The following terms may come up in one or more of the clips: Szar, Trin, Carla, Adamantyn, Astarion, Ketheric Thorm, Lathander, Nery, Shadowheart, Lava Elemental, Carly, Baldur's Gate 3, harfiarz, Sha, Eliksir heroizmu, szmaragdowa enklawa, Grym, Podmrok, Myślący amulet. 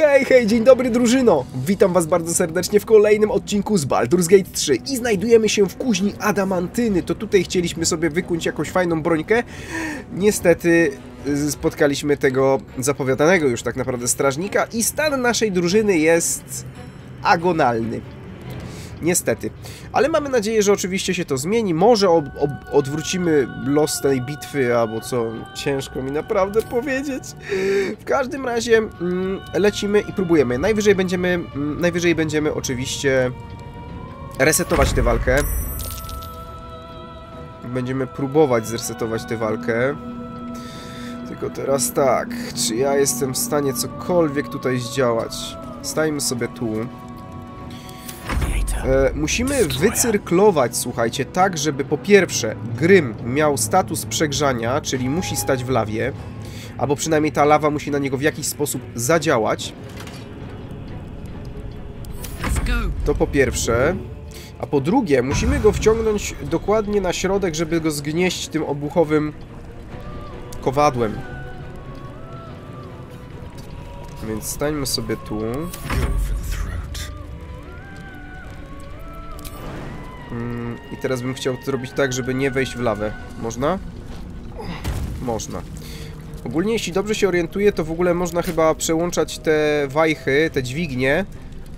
Hej, hej, dzień dobry drużyno! Witam was bardzo serdecznie w kolejnym odcinku z Baldur's Gate 3 i znajdujemy się w kuźni Adamantyny. To tutaj chcieliśmy sobie wykuć jakąś fajną brońkę. Niestety spotkaliśmy tego zapowiadanego już tak naprawdę strażnika i stan naszej drużyny jest agonalny. Niestety. Ale mamy nadzieję, że oczywiście się to zmieni. Może odwrócimy los tej bitwy, albo co? Ciężko mi naprawdę powiedzieć. W każdym razie lecimy i próbujemy. Najwyżej będziemy oczywiście resetować tę walkę. Będziemy próbować zresetować tę walkę. Tylko teraz tak. Czy ja jestem w stanie cokolwiek tutaj zdziałać? Stajmy sobie tu. Musimy wycyrklować, słuchajcie, tak, żeby po pierwsze Grym miał status przegrzania, czyli musi stać w lawie, albo przynajmniej ta lawa musi na niego w jakiś sposób zadziałać. To po pierwsze. A po drugie, musimy go wciągnąć dokładnie na środek, żeby go zgnieść tym obuchowym kowadłem. Więc stańmy sobie tu. I teraz bym chciał to zrobić tak, żeby nie wejść w lawę. Można? Można. Ogólnie, jeśli dobrze się orientuję, to w ogóle można chyba przełączać te wajchy, te dźwignie.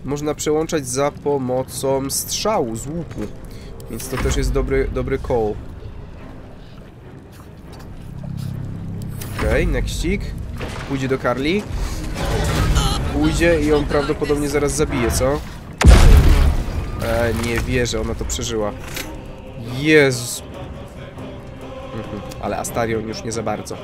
Można przełączać za pomocą strzału z łuku. Więc to też jest dobry koło. Okej, nextik. Pójdzie do Carly. Pójdzie i on prawdopodobnie zaraz zabije, co? Nie wierzę, ona to przeżyła. Jezus. Ale Astarion już nie za bardzo.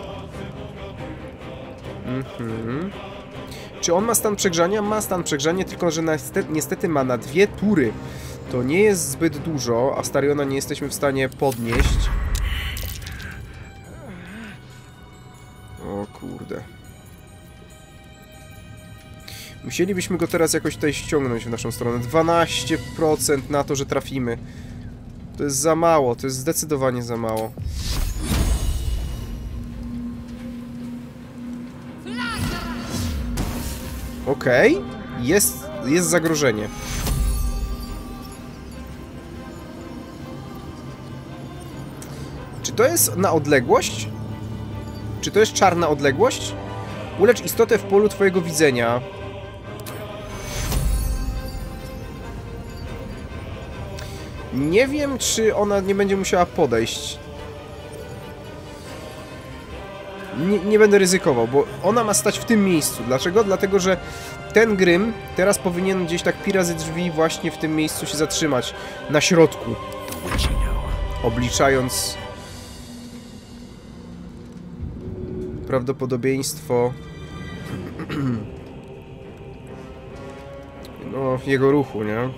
Czy on ma stan przegrzania? Ma stan przegrzania, tylko że niestety ma na 2 tury. To nie jest zbyt dużo. Astariona nie jesteśmy w stanie podnieść. O kurde. Musielibyśmy go teraz jakoś tutaj ściągnąć w naszą stronę. 12% na to, że trafimy. To jest za mało, to jest zdecydowanie za mało. Okej, jest zagrożenie. Czy to jest na odległość? Czy to jest czarna odległość? Ulecz istotę w polu twojego widzenia. Nie wiem, czy ona nie będzie musiała podejść. Nie będę ryzykował, bo ona ma stać w tym miejscu. Dlaczego? Dlatego, że ten Grym teraz powinien gdzieś tak pirazy drzwi właśnie w tym miejscu się zatrzymać. Na środku. Obliczając prawdopodobieństwo no, jego ruchu, nie?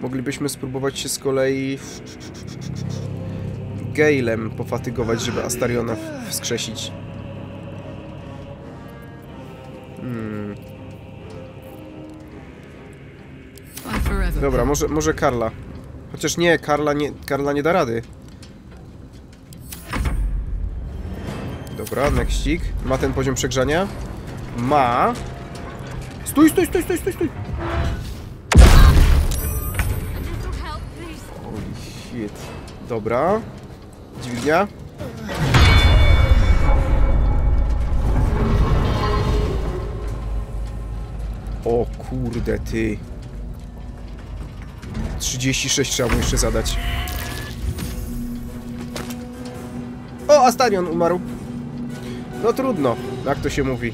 Moglibyśmy spróbować się z kolei Galem pofatygować, żeby Astariona wskrzesić. Dobra, może Carla. Chociaż nie, Carla nie da rady. Dobra, nextik. Ma ten poziom przegrzania? Ma. Stój! Dobra. Dźwignia. O kurde ty. 36 trzeba mu jeszcze zadać. O, Astarion umarł. No trudno, jak to się mówi.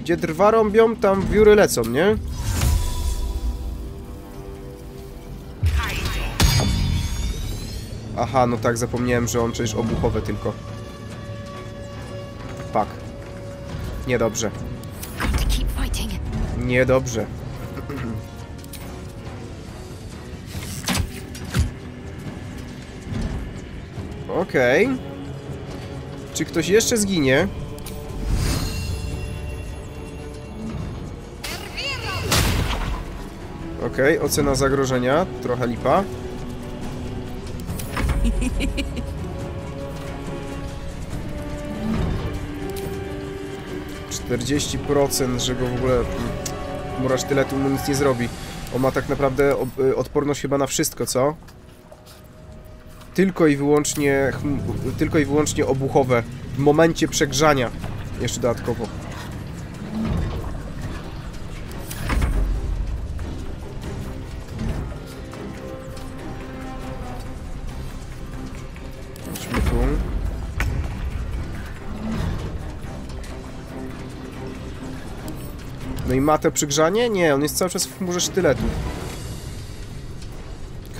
Gdzie drwa rąbią, tam wióry lecą, nie? Aha, no tak, zapomniałem, że on przecież obuchowe tylko. Pak. Niedobrze. Niedobrze. Okej. Czy ktoś jeszcze zginie? Okej, ocena zagrożenia. Trochę lipa. 40%, że go w ogóle mura sztyletu mu nic nie zrobi. On ma tak naprawdę odporność chyba na wszystko, co? Tylko i wyłącznie obuchowe. W momencie przegrzania. Jeszcze dodatkowo. Chodźmy tu. No i ma to przegrzanie? Nie, on jest cały czas w chmurze sztyletu.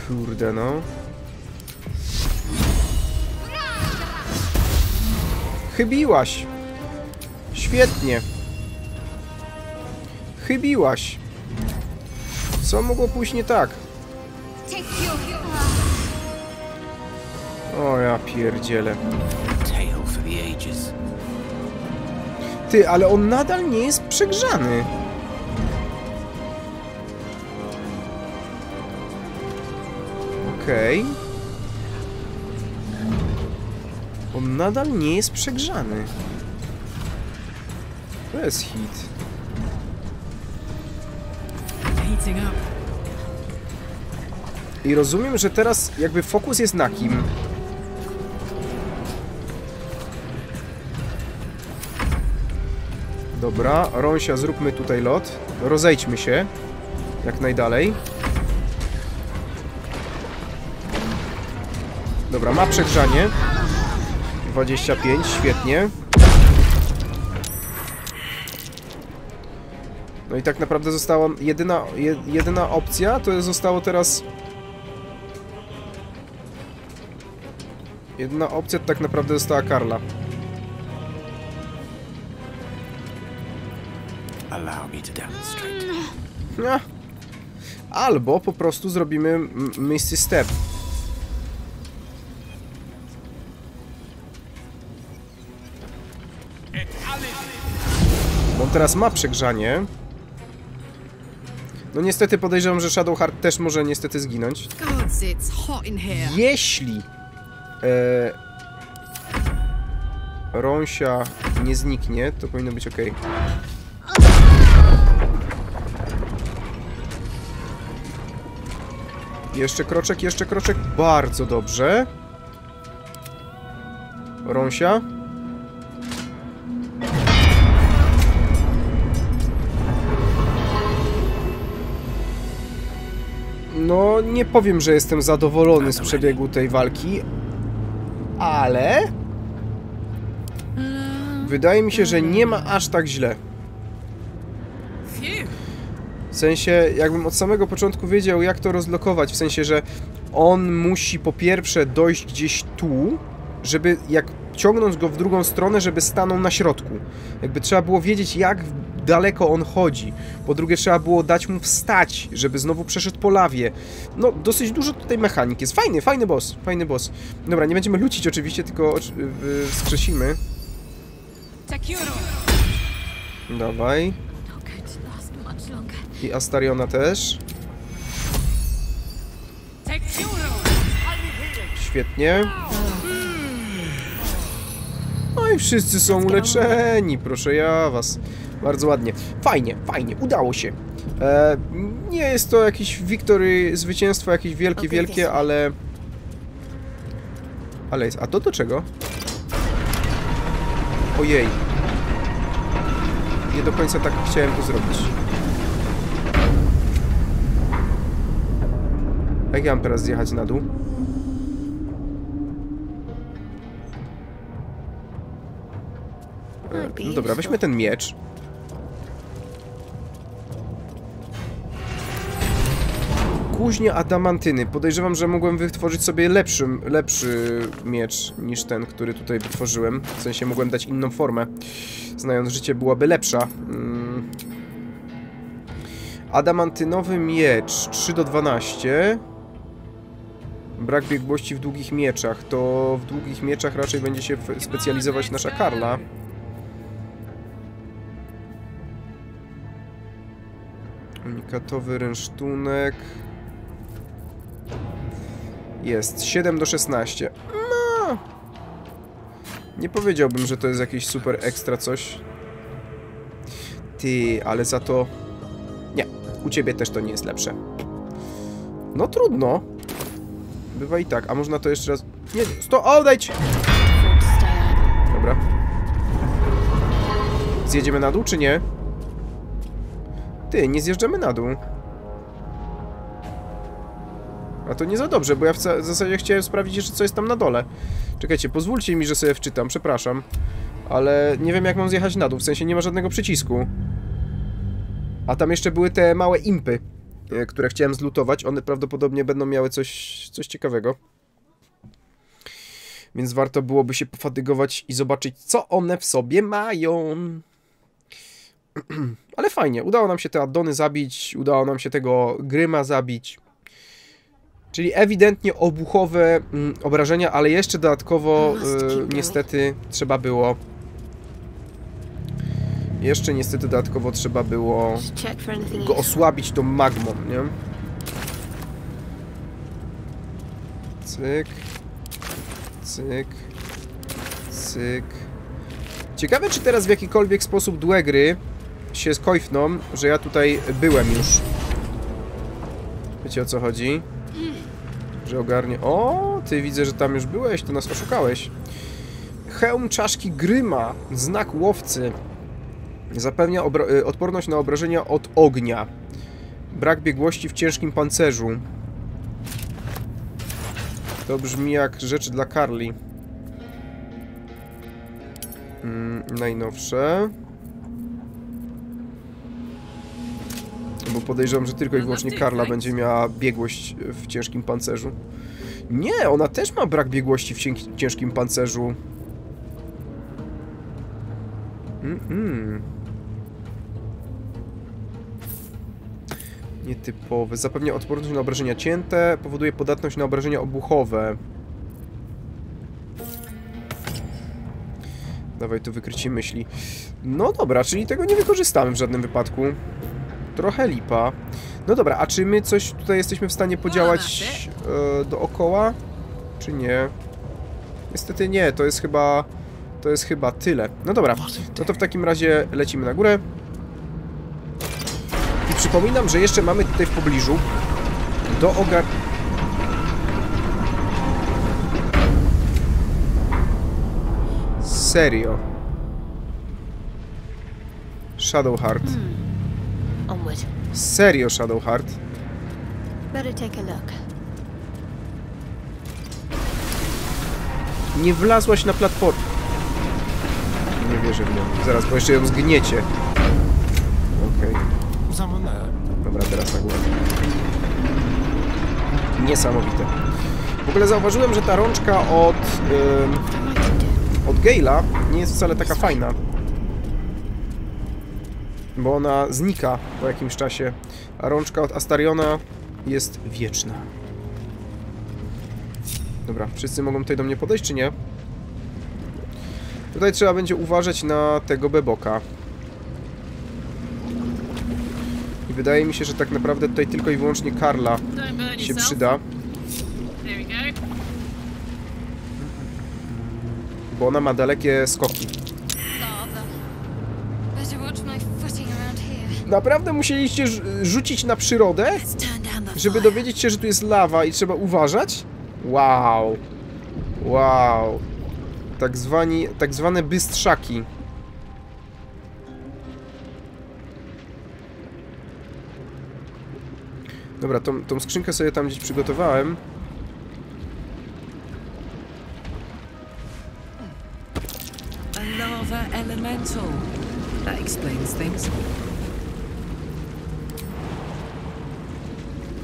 Kurde no. Chybiłaś. Świetnie. Chybiłaś. Co mogło pójść nie tak? O ja pierdzielę. Ty, ale on nadal nie jest przegrzany. Okej. On nadal nie jest przegrzany. To jest hit. I rozumiem, że teraz jakby fokus jest na kim? Dobra, Rąsia, zróbmy tutaj lot. Rozejdźmy się. Jak najdalej. Dobra, ma przegrzanie. 25, świetnie. No i tak naprawdę została jedyna opcja, to zostało teraz... Jedyna opcja to tak naprawdę została Carla. No. Albo po prostu zrobimy Misty Step. Bo on teraz ma przegrzanie. No niestety podejrzewam, że Shadowheart też może niestety zginąć. Jeśli... Rąsia nie zniknie, to powinno być ok. Jeszcze kroczek, bardzo dobrze. Rąsia. No, nie powiem, że jestem zadowolony z przebiegu tej walki, ale... Wydaje mi się, że nie ma aż tak źle. W sensie, jakbym od samego początku wiedział, jak to rozlokować, w sensie, że on musi po pierwsze dojść gdzieś tu, żeby jak ciągnąć go w drugą stronę, żeby stanął na środku. Jakby trzeba było wiedzieć, jak daleko on chodzi. Po drugie, trzeba było dać mu wstać, żeby znowu przeszedł po lawie. No, dosyć dużo tutaj mechanik jest. Fajny, fajny boss, fajny boss. Dobra, nie będziemy lucić oczywiście, tylko wskrzesimy. Dawaj. I Astariona też. Świetnie. No i wszyscy są uleczeni, proszę ja was. Bardzo ładnie. Fajnie, fajnie, udało się. Nie jest to jakieś victory, zwycięstwo jakieś wielkie, wielkie, ale... Ale jest... A to do czego? Ojej. Nie do końca tak chciałem to zrobić. Jak ja mam teraz zjechać na dół? No dobra, weźmy ten miecz. Kuźnia adamantyny. Podejrzewam, że mogłem wytworzyć sobie lepszy miecz niż ten, który tutaj wytworzyłem. W sensie mogłem dać inną formę. Znając życie, byłaby lepsza. Adamantynowy miecz. 3 do 12. Brak biegłości w długich mieczach. To w długich mieczach raczej będzie się specjalizować nasza Carla. Unikatowy rynsztunek. Jest. 7 do 16. No. Nie powiedziałbym, że to jest jakieś super ekstra coś. ty, ale za to... Nie, u ciebie też to nie jest lepsze. No trudno. Bywa i tak, a można to jeszcze raz... Nie, sto... odejdź! Dobra. Zjedziemy na dół, czy nie? Ty, nie zjeżdżamy na dół. A to nie za dobrze, bo ja w zasadzie chciałem sprawdzić jeszcze, co jest tam na dole. Czekajcie, pozwólcie mi, że sobie wczytam, przepraszam. Ale nie wiem, jak mam zjechać na dół, w sensie nie ma żadnego przycisku. A tam jeszcze były te małe impy, które chciałem zlutować. One prawdopodobnie będą miały coś ciekawego. Więc warto byłoby się pofatygować i zobaczyć, co one w sobie mają. Ale fajnie, udało nam się te addony zabić, udało nam się tego Gryma zabić. Czyli ewidentnie obuchowe obrażenia, ale jeszcze dodatkowo niestety trzeba było... Jeszcze niestety dodatkowo trzeba było go osłabić tą magmą, nie? Cyk. Cyk. Cyk. Ciekawe, czy teraz w jakikolwiek sposób dłe gry się skończą, że ja tutaj byłem już. Wiecie, o co chodzi? Że ogarnie... O, ty widzę, że tam już byłeś, to nas oszukałeś. Hełm czaszki Gryma, znak łowcy. Zapewnia odporność na obrażenia od ognia. Brak biegłości w ciężkim pancerzu. To brzmi jak rzeczy dla Carly. Najnowsze. Bo podejrzewam, że tylko i wyłącznie Carla będzie miała biegłość w ciężkim pancerzu. Nie, ona też ma brak biegłości w ciężkim pancerzu. Nietypowe. Zapewnia odporność na obrażenia cięte, powoduje podatność na obrażenia obuchowe. Dawaj to wykrycie myśli. No dobra, czyli tego nie wykorzystamy w żadnym wypadku. Trochę lipa. No dobra, a czy my coś tutaj jesteśmy w stanie podziałać dookoła? Czy nie? Niestety nie, to jest chyba tyle. No dobra, no to w takim razie lecimy na górę. I przypominam, że jeszcze mamy tutaj w pobliżu do Serio. Shadowheart. Serio, Shadowheart. Nie wlazłaś na platformę. Nie wierzę w nią. Zaraz, bo jeszcze ją zgniecie. Okej. Dobra, teraz na górę. Niesamowite. W ogóle zauważyłem, że ta rączka od Gale'a nie jest wcale taka fajna. Bo ona znika po jakimś czasie, a rączka od Astariona jest wieczna. Dobra, wszyscy mogą tutaj do mnie podejść, czy nie? Tutaj trzeba będzie uważać na tego beboka. I wydaje mi się, że tak naprawdę tutaj tylko i wyłącznie Carla się przyda. Bo ona ma dalekie skoki. Naprawdę musieliście rzucić na przyrodę, żeby dowiedzieć się, że tu jest lawa i trzeba uważać? Wow. Wow. Tak zwane bystrzaki. Dobra, tą skrzynkę sobie tam gdzieś przygotowałem. Lava Elemental. That explains things.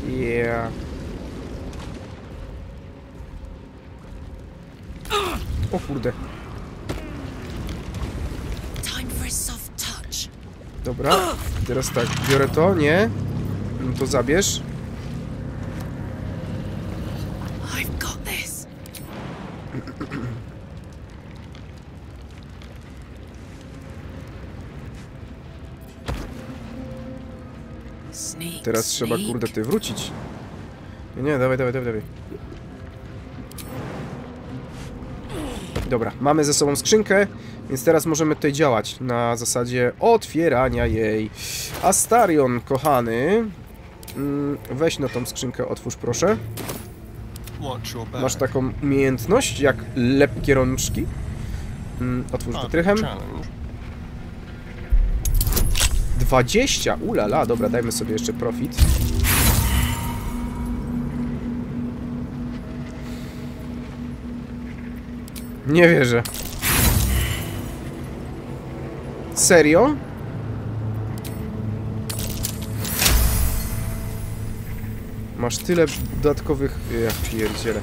Yeah. O kurde. Dobra, teraz tak, biorę to, nie? No to zabierz. Teraz trzeba, kurde, ty wrócić. Nie, dawaj, dawaj, dawaj, dawaj. Dobra, mamy ze sobą skrzynkę, więc teraz możemy tutaj działać na zasadzie otwierania jej. Astarion, kochany, weź no tą skrzynkę, otwórz proszę. Masz taką umiejętność jak lepkie rączki. Otwórz to trychem. 20, ulala, dobra, dajmy sobie jeszcze profit. Nie wierzę. Serio? Masz tyle dodatkowych... Ja pierdzielę.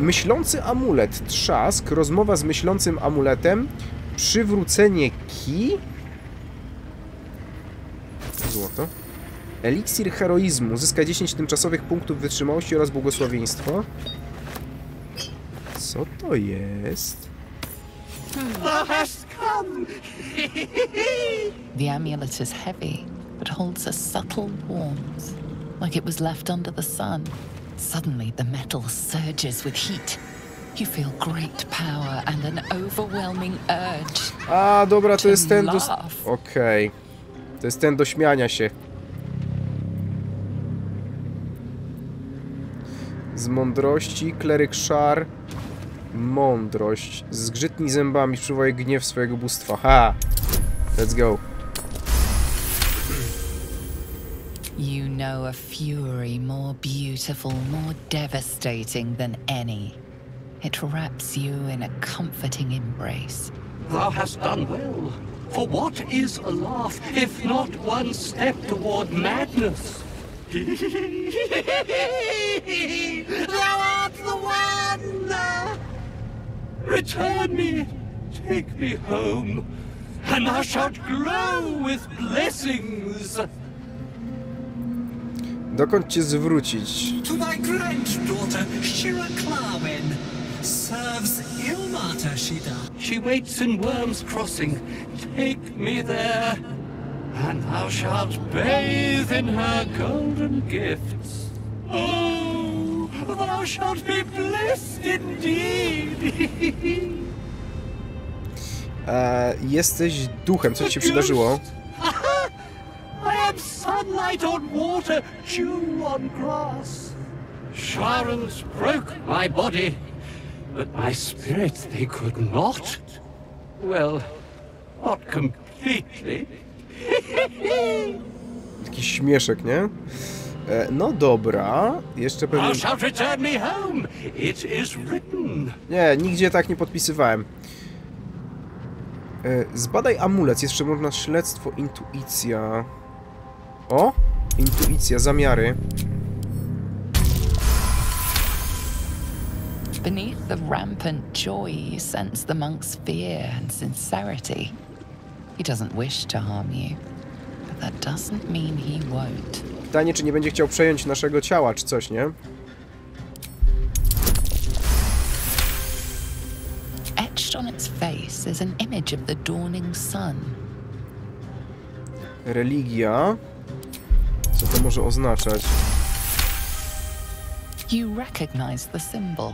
Myślący amulet. Trzask. Rozmowa z myślącym amuletem. Przywrócenie ki. Złoto. Eliksir heroizmu. Zyska 10 tymczasowych punktów wytrzymałości oraz błogosławieństwo. Co to jest? The amulet is heavy, but holds a subtle warmth, like it was left under the sun. Suddenly the metal surges with heat. You feel great power and an overwhelming urge. A, dobra, to jest ten do... Okej. To jest ten do śmiania się. Z mądrości, kleryk Szar. Mądrość. Zgrzytnij zębami, przywołaj gniew swojego bóstwa. Ha! Let's go. You know a fury more beautiful, more devastating than any. It wraps you in a comforting embrace. Thou hast done well. For what is a laugh, if not one step toward madness? Thou art the one! Return me, take me home, and thou shalt grow with blessings. Dokąd cię zwrócić? To thy granddaughter, Shira Klawen. Serves Ilmata, Shida. She waits in Worm's Crossing. Take me there, and thou shalt bathe in her golden gifts. Oh! Thou shalt be blessed indeed. Jesteś duchem, co ci się przydarzyło? I am sunlight on water, dew on grass. Sharons broke my body, but my spirit they could not. Well, not completely. Taki śmieszek, nie? No dobra, jeszcze pewnie... Nie, nigdzie tak nie podpisywałem. Zbadaj amulet, jeszcze można śledztwo, intuicja. O! Intuicja, zamiary. Beneath the rampant joy you sense the monk's fear and sincerity. He doesn't wish to harm you, but that doesn't mean he won't. Pytanie, czy nie będzie chciał przejąć naszego ciała, czy coś, nie? Religia. Co to może oznaczać? You recognize the symbol.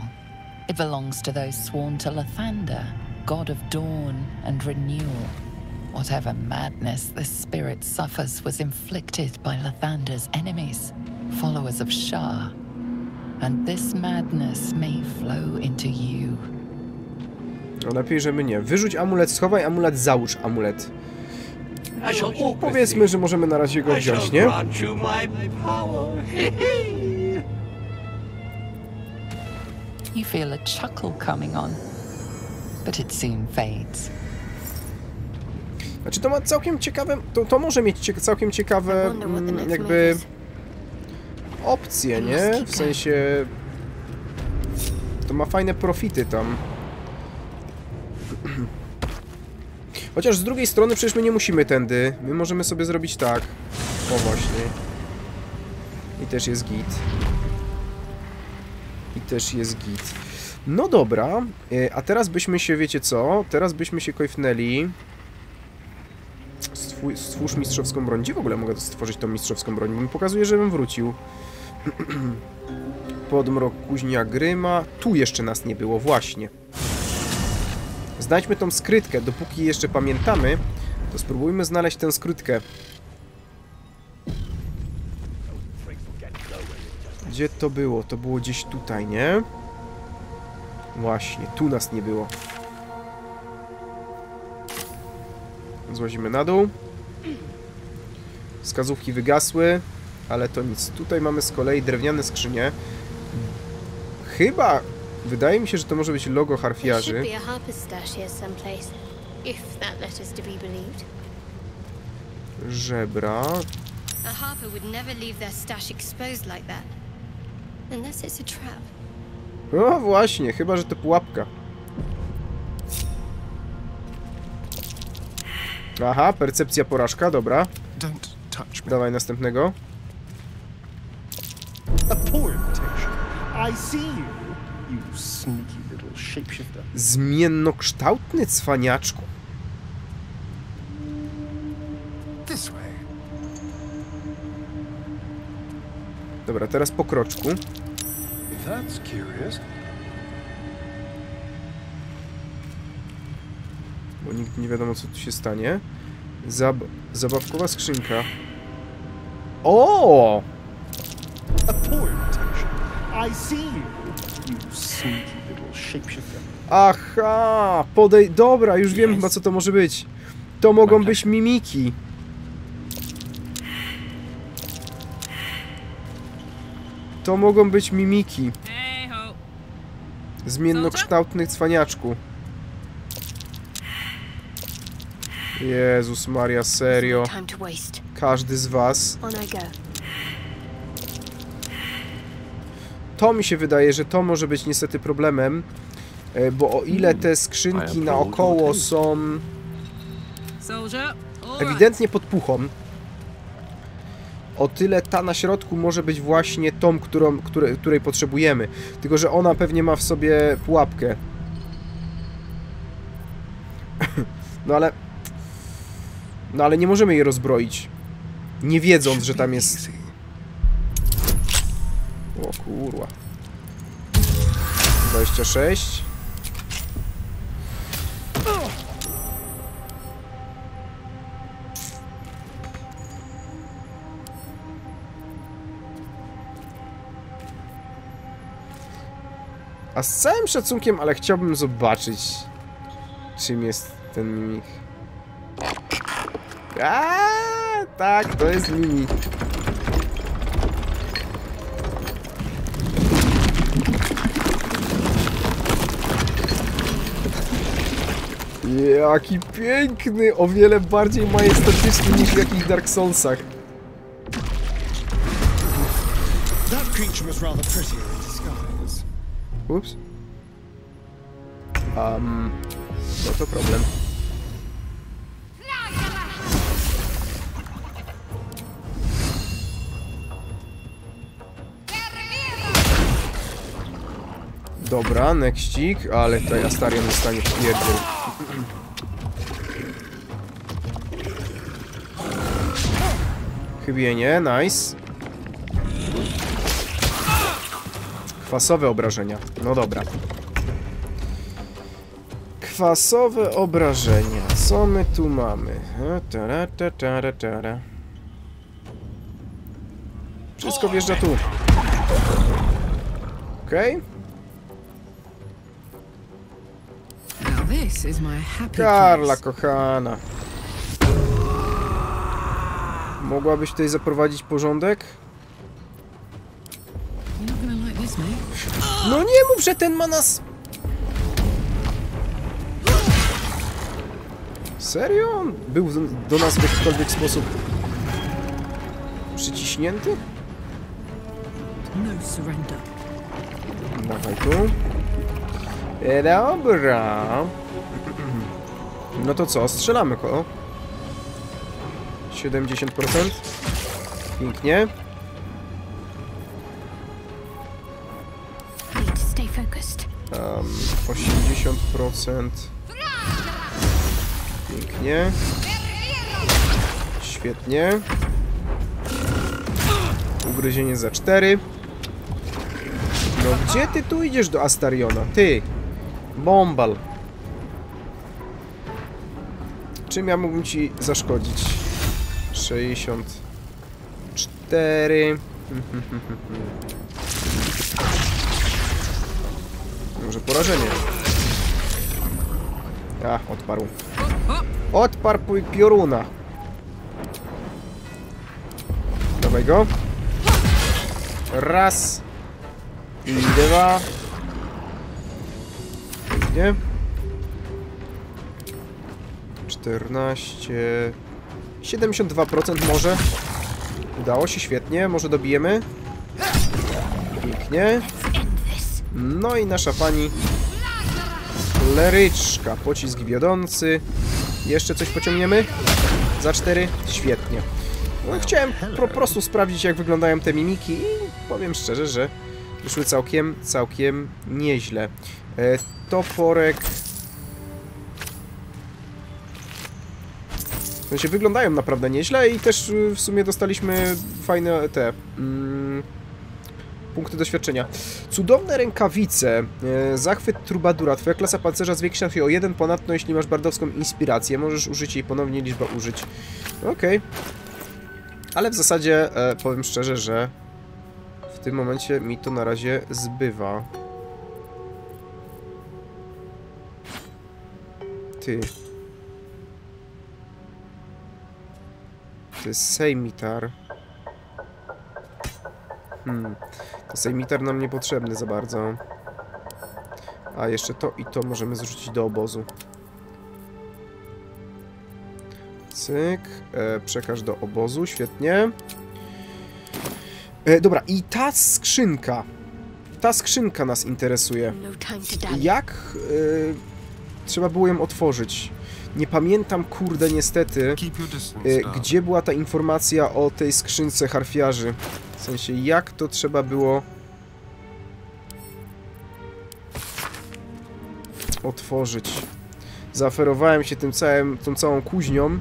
It belongs to those sworn to Lathander, god of dawn and renewal. Whatever madness this spirit suffers was inflicted by Lathander's enemies, followers of Sha. And this madness may flow into you. No lepiej, że my nie. Wyrzuć amulet, schowaj amulet, załóż amulet. Powiedzmy, że możemy na razie go wziąć, nie? You feel a chuckle coming on, but it soon fades. Znaczy to ma całkiem ciekawe, to może mieć całkiem ciekawe jakby opcje, nie? W sensie to ma fajne profity tam. Chociaż z drugiej strony przecież my nie musimy tędy, my możemy sobie zrobić tak. O właśnie. I też jest git. No dobra, a teraz byśmy się, wiecie co? Teraz byśmy się kojfnęli. Stwórz mistrzowską broń. Gdzie w ogóle mogę stworzyć tą mistrzowską broń? Bo mi pokazuje, żebym wrócił. Podmrok kuźnia Gryma. Tu jeszcze nas nie było, właśnie. Znajdźmy tą skrytkę. Dopóki jeszcze pamiętamy, to spróbujmy znaleźć tę skrytkę. Gdzie to było? To było gdzieś tutaj, nie? Właśnie, tu nas nie było. Złazimy na dół. Wskazówki wygasły, ale to nic. Tutaj mamy z kolei drewniane skrzynie. Chyba... Wydaje mi się, że to może być logo harfiarzy. Żebra. No właśnie, chyba że to pułapka. Aha, percepcja porażka, dobra. Dawaj następnego. Zmiennokształtny cwaniaczku. Dobra, teraz po kroczku. Bo nigdy nie wiadomo, co tu się stanie. Zabawkowa skrzynka. O! Aha! Dobra, już wiem chyba, co to może być. To mogą być mimiki. To mogą być mimiki. Zmiennokształtnych cwaniaczku. Jezus Maria, serio. Każdy z was. To mi się wydaje, że to może być niestety problemem, bo o ile te skrzynki naokoło są ewidentnie pod puchą, o tyle ta na środku może być właśnie tą, której potrzebujemy. Tylko że ona pewnie ma w sobie pułapkę. No ale... No ale nie możemy jej rozbroić, nie wiedząc, że tam jest... O kurwa. 26. A z całym szacunkiem, ale chciałbym zobaczyć, czym jest ten mimik. Tak, to jest mimik. Jaki piękny, o wiele bardziej majestatyczny niż w jakichś Dark Soulsach. Ups. No to problem. Dobra, nextik, ale tutaj Astarion zostanie pierdziel. Chybienie, nice. Kwasowe obrażenia, no dobra. Kwasowe obrażenia, co my tu mamy? Wszystko wjeżdża tu. Okej. Okay. Carla, kochana. Mogłabyś tutaj zaprowadzić porządek? No nie mów, że ten ma nas... Serio? On był do nas w jakikolwiek sposób przyciśnięty? Dawaj tu. Dobra. No to co? Strzelamy go. 70%. Pięknie. Tam 80%. Pięknie. Świetnie. Ugryzienie za 4. No gdzie ty tu idziesz do Astariona? Ty! Bombal. Czym ja mógłbym ci zaszkodzić? 64... Może porażenie? Ach, odparł. Odparł pioruna. Dawaj go. Raz. I dwa. Nie? 14... 72% może. Udało się, świetnie. Może dobijemy? Pięknie. No i nasza pani kleryczka. Pocisk wiodący. Jeszcze coś pociągniemy? Za 4? Świetnie. No, chciałem po prostu sprawdzić, jak wyglądają te mimiki i powiem szczerze, że wyszły całkiem nieźle. Toporek... W sensie wyglądają naprawdę nieźle i też w sumie dostaliśmy fajne te... punkty doświadczenia. Cudowne rękawice. Zachwyt trubadura. Twoja klasa pancerza zwiększa się o 1, ponadto jeśli masz bardowską inspirację, możesz użyć jej ponownie, liczba użyć. Okej. Ale w zasadzie powiem szczerze, że w tym momencie mi to na razie zbywa. Ty sejmitar. To sejmitar nam niepotrzebny za bardzo. A jeszcze to i to możemy zrzucić do obozu. Cyk. Przekaż do obozu. Świetnie. Dobra. I ta skrzynka. Ta skrzynka nas interesuje. Jak... trzeba było ją otworzyć. Nie pamiętam, kurde, niestety, gdzie była ta informacja o tej skrzynce harfiarzy. W sensie, jak to trzeba było otworzyć. Zaoferowałem się tym całym, tą całą kuźnią.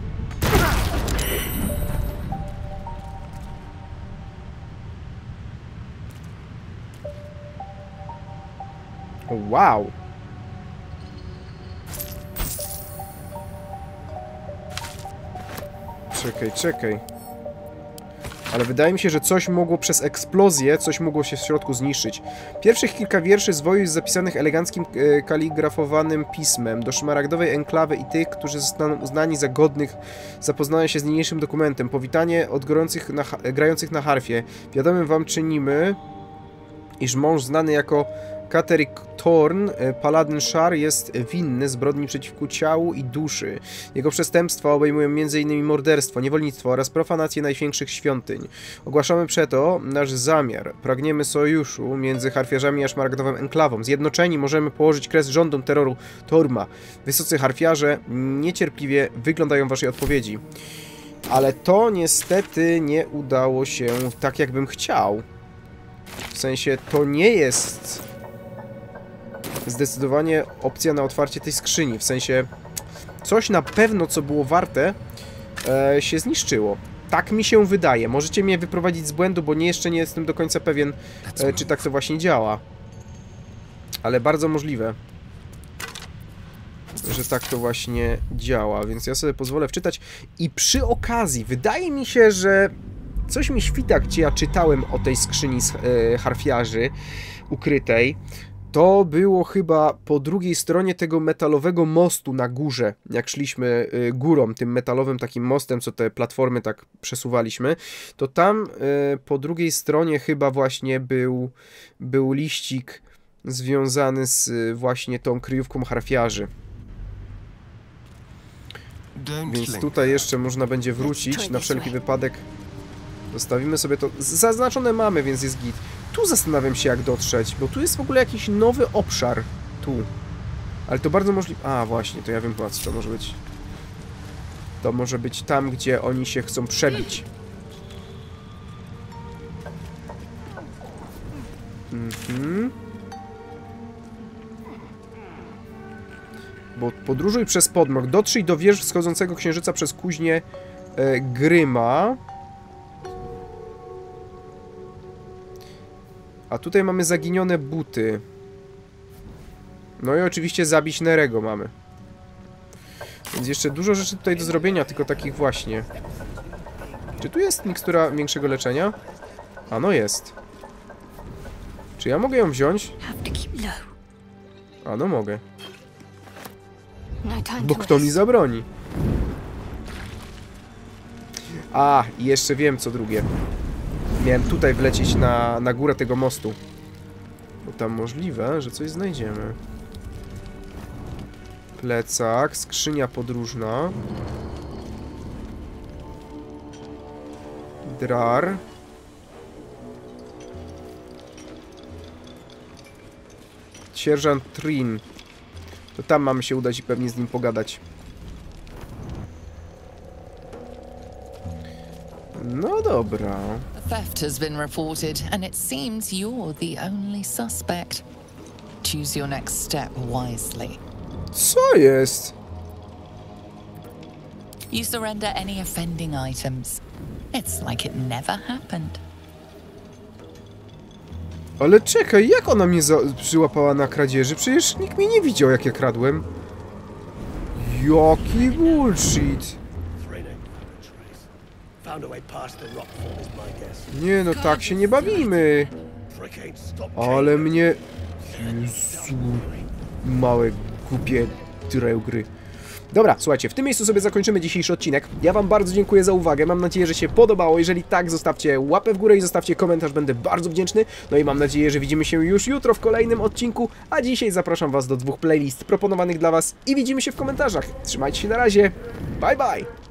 Wow! Czekaj. Ale wydaje mi się, że coś mogło przez eksplozję, coś mogło się w środku zniszczyć. Pierwszych kilka wierszy z wojów jest zapisanych eleganckim, kaligrafowanym pismem do szmaragdowej enklawy i tych, którzy zostaną uznani za godnych zapoznania się z niniejszym dokumentem. Powitanie od gorących grających na harfie. Wiadomym wam czynimy, iż mąż znany jako Ketheric Thorm, paladyn Szar, jest winny zbrodni przeciwko ciału i duszy. Jego przestępstwa obejmują m.in. morderstwo, niewolnictwo oraz profanację największych świątyń. Ogłaszamy przeto nasz zamiar. Pragniemy sojuszu między harfiarzami a szmaragdową enklawą. Zjednoczeni możemy położyć kres rządom terroru Thorma. Wysocy harfiarze niecierpliwie wyglądają waszej odpowiedzi. Ale to niestety nie udało się tak, jakbym chciał. W sensie, to nie jest... zdecydowanie opcja na otwarcie tej skrzyni. W sensie, coś na pewno, co było warte, się zniszczyło. Tak mi się wydaje. Możecie mnie wyprowadzić z błędu, bo jeszcze nie jestem do końca pewien, czy tak to właśnie działa. Ale bardzo możliwe, że tak to właśnie działa. Więc ja sobie pozwolę wczytać. I przy okazji, wydaje mi się, że coś mi świta, gdzie ja czytałem o tej skrzyni z harfiarzy ukrytej. To było chyba po drugiej stronie tego metalowego mostu na górze, jak szliśmy górą, tym metalowym takim mostem, co te platformy tak przesuwaliśmy, to tam po drugiej stronie chyba właśnie był liścik związany z właśnie tą kryjówką harfiarzy. Więc tutaj jeszcze można będzie wrócić, na wszelki wypadek zostawimy sobie to, zaznaczone mamy, więc jest git. Tu zastanawiam się, jak dotrzeć, bo tu jest w ogóle jakiś nowy obszar. Tu. Ale to bardzo możliwe... A, właśnie, to ja wiem, po co to może być. To może być tam, gdzie oni się chcą przebić. Bo podróżuj przez Podmrok. Dotrzyj do wież wschodzącego księżyca przez kuźnię Gryma. A tutaj mamy zaginione buty. No i oczywiście zabić Nerego mamy. Więc jeszcze dużo rzeczy tutaj do zrobienia, tylko takich właśnie. Czy tu jest mikstura większego leczenia? A no jest. Czy ja mogę ją wziąć? A no mogę. Bo kto mi zabroni? A, i jeszcze wiem co drugie. Miałem tutaj wlecieć na górę tego mostu. Bo tam możliwe, że coś znajdziemy. Plecak, skrzynia podróżna. Drar. Sierżant Trin. To tam mamy się udać i pewnie z nim pogadać. No dobra. Theft has been reported and it seems you're the only suspect. Choose your next step wisely. Co jest? You surrender any offending items. It's like it never happened. Ale czekaj, jak ona mnie przyłapała na kradzieży? Przecież nikt mnie nie widział, jak ja kradłem. Jaki bullshit. Nie no, tak się nie bawimy. Ale mnie... Jezu, małe, głupie tyrają gry. Dobra, słuchajcie, w tym miejscu sobie zakończymy dzisiejszy odcinek. Ja wam bardzo dziękuję za uwagę, mam nadzieję, że się podobało. Jeżeli tak, zostawcie łapę w górę i zostawcie komentarz, będę bardzo wdzięczny. No i mam nadzieję, że widzimy się już jutro w kolejnym odcinku, a dzisiaj zapraszam was do 2 playlist proponowanych dla was i widzimy się w komentarzach. Trzymajcie się, na razie, bye bye!